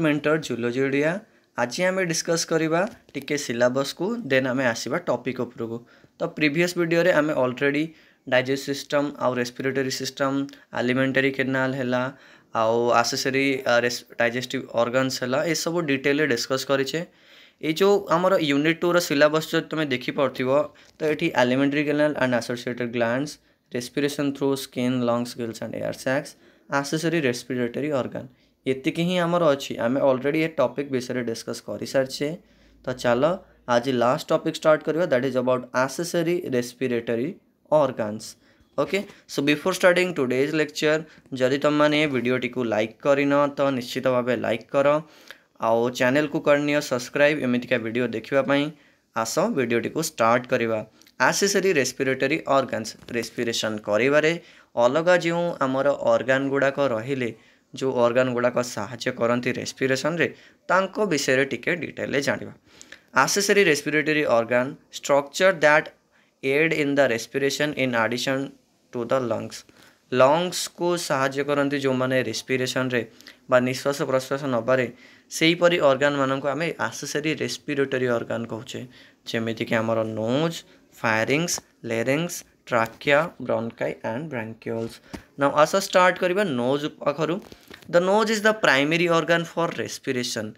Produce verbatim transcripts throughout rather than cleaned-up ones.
Mentor zoology Odia आज आम discuss करवा टिके सिलेबस को देन आम आसवा टॉपिक उपर को। तो प्रीवियस वीडियो रे आम ऑलरेडी डाइजेस्ट सिस्टम आउ रेस्पिरेटरी सिस्टम आलिमेंटरी केनाल है आउ आसेसरी डाइजेस्टिव ऑर्गन्स है सब डिटेल रे डिस्कस करें। ये जो आमर यूनिट टू सिलेबस जो तुम देखिपा तो ये alimentary canal and associated glands, respiration through skin, lungs, gills and air sacs, accessory respiratory organ येक ही आमर अच्छी। आम ऑलरेडी ये टॉपिक विषय में डिस्कस कर सारी। तो चलो आज लास्ट टॉपिक स्टार्ट करवा that is about accessory respiratory organs. Okay so before starting today's lecture जदि तुम मैंने वीडियो टी को लाइक करन तो निश्चित भाव लाइक कर आउ चैनल को करनी सब्सक्राइब एमतीका वीडियो देखापी। आस वीडियो टी को स्टार्ट करवा। एक्सेसरी रेस्पिरेटरी ऑर्गन्स रेस्पिरेशन करें अलग जो आमर ऑर्गन गुड़ाक रहिले जो ऑर्गन गुड़ाक साहाय्य करती रेस्पिरेशन रे तांको विषय रे टिके डिटेल जानिबा। Accessory respiratory organ structure that aid in the respiration in addition to the lungs. Lungs को साहाय्य करती जो माने रेस्पिरेशन रे बा निश्वास प्रश्वास नबारे सेही परी ऑर्गन मानक आमे एक्सेसरी रेस्पिरेटरी ऑर्गन कहूचे। जेमिति कि आमर nose, pharynx, larynx, trachea, bronchi and bronchioles. Now आस स्टार्ट करबा नोज पाखरु। The nose is the primary organ for respiration.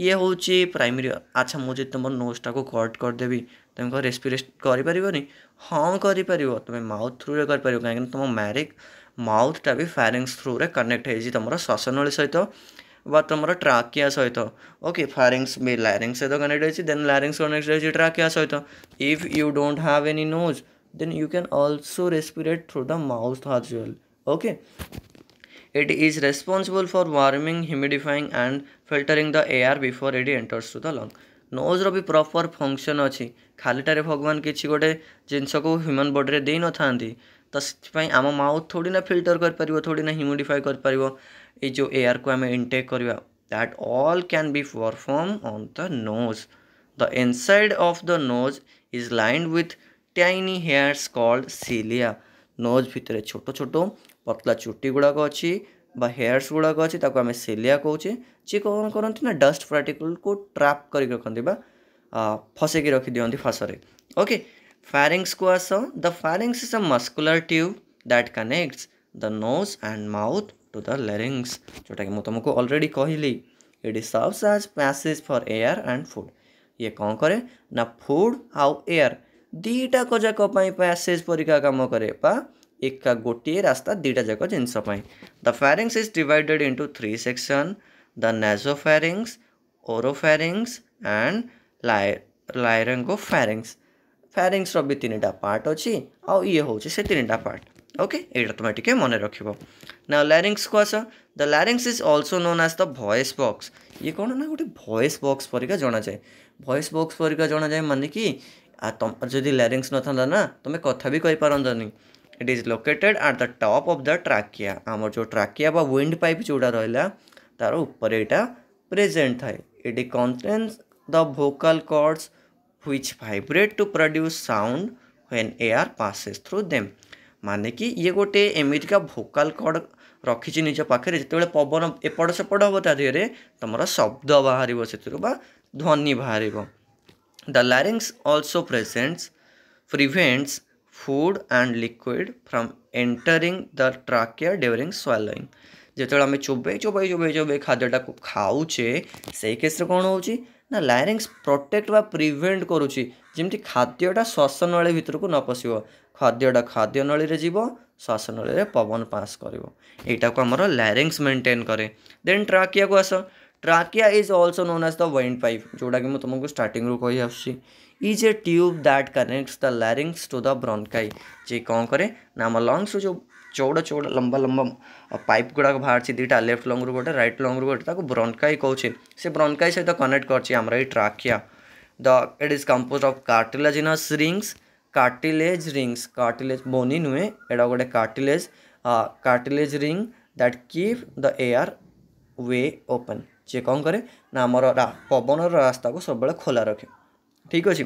ये हूँ प्राइमरी। अच्छा मुझे तुम नोजटा को कट करदेवी तुम कह रेस्पिरेट करें? हाँ कर तुम माउथ थ्रु रे कर कहीं तुम मैरिक माउथटा भी फायरिंग्स थ्रु रे कनेक्ट हो तुम श्वासनली सहित बा तुम ट्राकिया सहित। ओके फायरिंग्स भी लैरिंग्स सहित कनेक्ट हो देन लैरिंग्स कनेक्ट हो ट्राकिया सहित। If you don't have any nose then you can also respirate through the mouth as well. Okay, it is responsible for warming, humidifying and filtering the air before it enters to the lung. Nose रो भी proper function अच्छी खालीटारे भगवान किसी गोटे जिनस को human body रे दे न था तो से आम माउथ थोड़ी ना फिल्टर कर थोड़ी ना ह्यूमिडिफाई कर जो एयर को आम इंटेक करवा that all can be perform on the nose. The inside of the nose is lined with tiny hairs called cilia. Nose भितर छोट छोट पतला चुट्टी गुड़ाक अच्छी बा हेयर्स गुड़ाक अच्छी आम सीलिया कहे जी कौन करती ना डस्ट पार्टिकल को ट्रैप कर रखती फसैकी रखी दिखती फासरे। ओके फायरिंग्स को आस। The pharynx is a muscular tube that connects the nose and mouth to the larynx जोटा कि तुमको ऑलरेडी कहली। It is serves as passage for air and food. ये कौन करे ना फूड आउ एयर दीटा को जाक पैसेज परिका कम करे बा एक गोटे रास्ता दीटा जाक जिनसपाई। The pharynx is divided into three section the nasopharynx, oropharynx and laryngopharynx. Pharynx रो भी तीन पार्ट अच्छी आउ ये हूँ से तीन पार्ट। ओके यहाँ तुम टे मन रख। ना लायरिंग्स को आस। The larynx is also known as the voice box. ये कौन ना गोटे वॉइस बॉक्स परिका जाना जाए। वॉइस बॉक्स परिका जाना जाए मान कि आ तुम जदि लैरिंग्स न था ना तुम कथा भी कही पारतनी। It is located at the top of the trachea. आम जो ट्राकिया बा विंड पाइप जोड़ा रहा तार ऊपर यहाँ प्रेजेंट थाए। It contains the vocal cords which vibrate to produce sound when air passes through them. माने कि ये गोटे एमतीका वोकल कॉर्ड रखी निज पाखे जिते पवन एपट सेपट हम तादेह तुम शब्द बाहर से ध्वनि बाहर। The larynx also presents prevents food and liquid from entering the trachea during swallowing. जेतोला हमें चुबे चुबे चुबे चुबे खाद्यटा को खाऊचे सही केस रे कौन होची ना larynx protect वा prevent करूची जेमती खाद्यटा श्वासनळी भितर को न पसिबो खाद्यटा खाद्य नळी रे जीवो श्वासनळी रे पवन पास करिवो एटा को हमर larynx मेंटेन करे। देन ट्राकिया को आसो। Trachea is also known as the wind pipe जोटा कि तुमको स्टार्टिंग रू कही आसुची is a tube that connects the larynx to the bronchi. जी कौन करे ना आम लंग्स जो चौड़ा चौड़ा लंबा लंबा पाइप गुड़ाक बाहर दुटा लेफ्ट लंग रू गोटे रईट लंग रू गोटे ब्रोंकाई कहे से ब्रोंकाई सहित कनेक्ट कर trachea. The it is compose of cartilaginous rings. Cartilage rings cartilage bony नुहे एटा गोटे cartilage cartilage ring that keep the airway open. जी कौन करे ना आमर पवन रास्ता को सब खोला रखे। ठीक अच्छे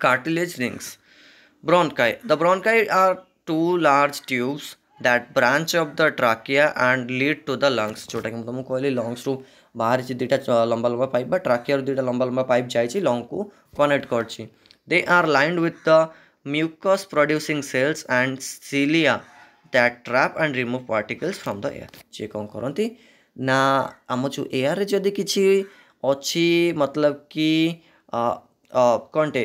cartilage rings. Bronchi the bronchi are two large tubes that branch off the trachea and lead to the lungs जोटा कि तुमको कहली लंग्स रू बाहर दुटा लंबा लंबा पाइप ट्राकिया दुटा लंबा लंबा पाइप जाइए लंग को कनेक्ट कर। They are lined with the mucus producing cells and cilia that trap and remove particles from the air। जे कौन करती ना आम जो एयर जदि किसी अच्छी मतलब कि कौनटे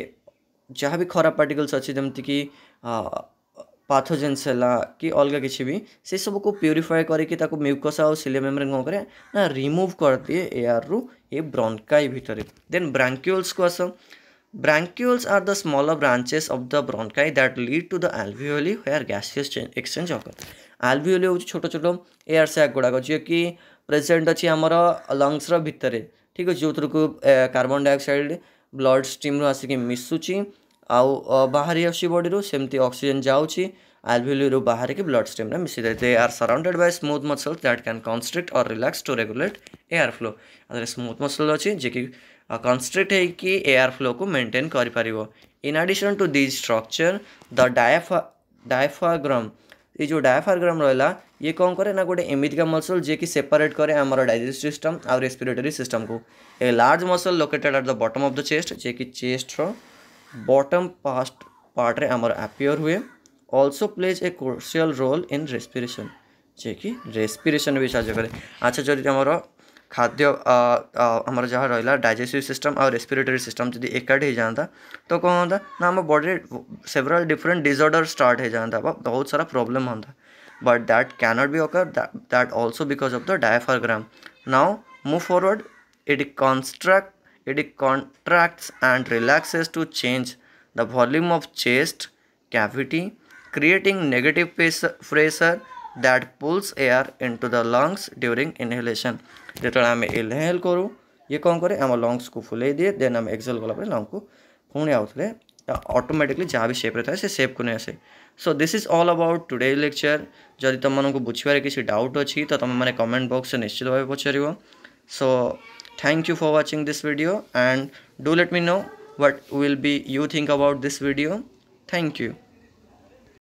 जहाँ भी खराब पार्टिकल्स अच्छे जमती कि पाथोजेन्स है कि अलग किसी भी से सब को प्यूरीफाई करके म्यूकस और सिलिया मेम्ब्रेन कौन करे ना रिमूव कर दिए एयर रु ये ब्रोंकाई भितर। देन ब्रांक्यूल्स को आस। Bronchioles are the smaller branches of the bronchi that lead to the alveoli where gaseous exchange occur। Alveoli हो छोटो छोटो एयर सैक गुड़ाक जी कि प्रेजेंट अच्छी आमर लंग्स भितर ठीक अच्छे जो थ्रुक कार्बन डाइऑक्साइड ब्लड स्ट्रीम रु आसिक मिसुची आउ बाहरी आस बॉडी सेमती ऑक्सीजन जाऊँगी alveoli रु बाहर की ब्लड स्ट्रीम मिसी जाए। They are surrounded by smooth muscles that can constrict और relax to regulate air flow. Smooth muscle अच्छी जे कि कंस्ट्रिक्ट है एयर फ्लो को मेंटेन कर पारिबो। In addition to this structure the diaphragm diaphragm ये जो डायफ्राग्राम रहा ये कौन करे ना गोटे एमतीका मसल जे कि सेपरेट करे आमर डाइजेस्टिव सिस्टम और रेस्पिरेटरी सिस्टम को। A large muscle located at the bottom of the chest जे कि चेस्ट रो बॉटम पास्ट पार्ट रे आमर अपीयर हुए। Also plays a crucial role in respiration जे कि रेस्पिरेशन भी साहाय्य करे। अच्छा जदि आमर खाद्य आमर जहाँ रहा डाइजेस्टिव सिस्टम और रेस्पिरेटरी सिस्टम जब एकाठी हो जाता तो कौन होता ना आम body several different disorder start हो जाता बहुत सारा प्रॉब्लम होता but that can not be occur that also because of the diaphragm. Now move forward it construct it contracts and relaxes to change the volume of chest cavity creating negative pressure that pulls air into the lungs during inhalation. जो आम inhale करूँ ये कौन करे आम lungs को फुले दिए then आम एक्सहेल गलापर लंग को पुणी आउे ऑटोमेटिकली जहाँ भी शेप रहा है शेप को नहीं आसे। So this is all about today lecture. जदि तुमको बुझे किसी डाउट अच्छी तो तुम मैंने कमेंट बॉक्स निश्चित भाव पचार। So thank you for watching this video and do let me know what will be you think about this video. Thank you.